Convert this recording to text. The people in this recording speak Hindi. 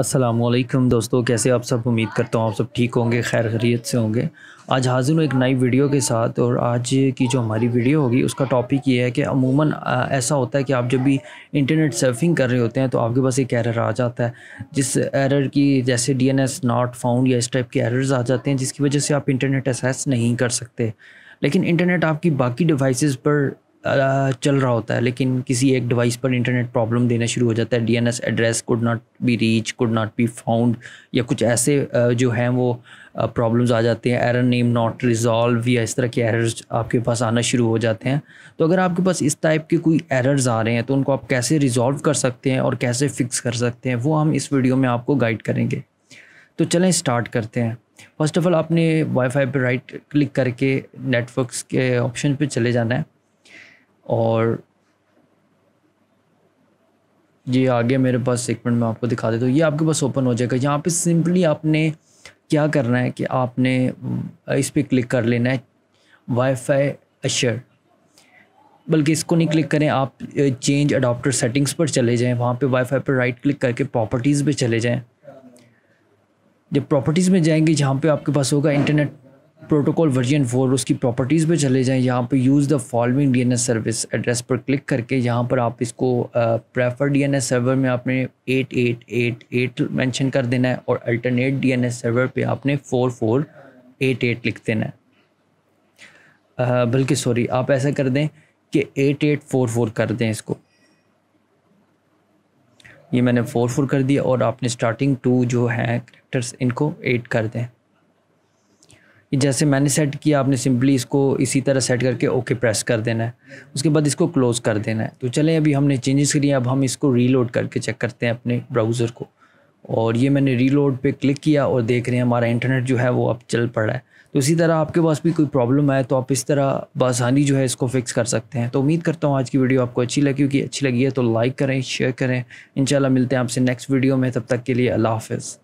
अस्सलामुअलैकुम दोस्तों, कैसे आप सब। उम्मीद करता हूँ आप सब ठीक होंगे, खैर खैरियत से होंगे। आज हाजिर हूँ एक नई वीडियो के साथ, और आज की जो हमारी वीडियो होगी उसका टॉपिक ये है कि अमूमन ऐसा होता है कि आप जब भी इंटरनेट सर्फिंग कर रहे होते हैं तो आपके पास एक एरर आ जाता है, जिस एरर की जैसे DNS नॉट फाउंड या इस टाइप के एरर्स आ जाते हैं, जिसकी वजह से आप इंटरनेट एक्सेस नहीं कर सकते। लेकिन इंटरनेट आपकी बाकी डिवाइसेस पर चल रहा होता है, लेकिन किसी एक डिवाइस पर इंटरनेट प्रॉब्लम देना शुरू हो जाता है। DNS address could not be reach, could not be found, या कुछ ऐसे जो हैं वो प्रॉब्लम्स आ जाते हैं। एरर नेम नॉट रिजॉल्व या इस तरह के एरर्स आपके पास आना शुरू हो जाते हैं। तो अगर आपके पास इस टाइप के कोई एरर्स आ रहे हैं तो उनको आप कैसे रिजॉल्व कर सकते हैं और कैसे फ़िक्स कर सकते हैं, वो हम इस वीडियो में आपको गाइड करेंगे। तो चलें स्टार्ट करते हैं। फ़र्स्ट ऑफ़ ऑल आपने वाईफाई पर राइट क्लिक करके नेटवर्क्स के ऑप्शन पर चले जाना है, और ये आगे मेरे पास एक मिनट में आपको दिखा देता हूँ। ये आपके पास ओपन हो जाएगा। यहाँ पे सिंपली आपने क्या करना है कि आपने इस पर क्लिक कर लेना है, वाईफाई अशर। बल्कि इसको नहीं क्लिक करें, आप चेंज अडॉप्टर सेटिंग्स पर चले जाएं। वहाँ पे वाईफाई पर राइट क्लिक करके प्रॉपर्टीज़ पे चले जाएं। जब प्रॉपर्टीज़ में जाएंगे, जहाँ पे आपके पास होगा इंटरनेट प्रोटोकॉल वर्जन 4, उसकी प्रॉपर्टीज़ पे चले जाएं। यहाँ पे use the following DNS service address पर क्लिक करके यहाँ पर आप इसको प्रेफर DNS सर्वर में आपने 8888 मेंशन कर देना है, और अल्टरनेट DNS सर्वर पे आपने 4488 लिख देना है। बल्कि सॉरी, आप ऐसा कर दें कि 8844 कर दें इसको। ये मैंने 44 कर दिया, और आपने स्टार्टिंग 2 जो हैं कैरेक्टर्स इनको 8 कर दें। जैसे मैंने सेट किया, आपने सिंपली इसको इसी तरह सेट करके ओके प्रेस कर देना है। उसके बाद इसको क्लोज़ कर देना है। तो चलें, अभी हमने चेंजेस किए, अब हम इसको रीलोड करके चेक करते हैं अपने ब्राउज़र को। और ये मैंने रीलोड पे क्लिक किया और देख रहे हैं हमारा इंटरनेट जो है वो अब चल पड़ा है। तो इसी तरह आपके पास भी कोई प्रॉब्लम आए तो आप इस तरह बआसानी जो है इसको फ़िक्स कर सकते हैं। तो उम्मीद करता हूँ आज की वीडियो आपको अच्छी लगी होगी। अच्छी लगी है तो लाइक करें, शेयर करें। इंशाल्लाह मिलते हैं आपसे नेक्स्ट वीडियो में। तब तक के लिए अल्लाह हाफ़िज़।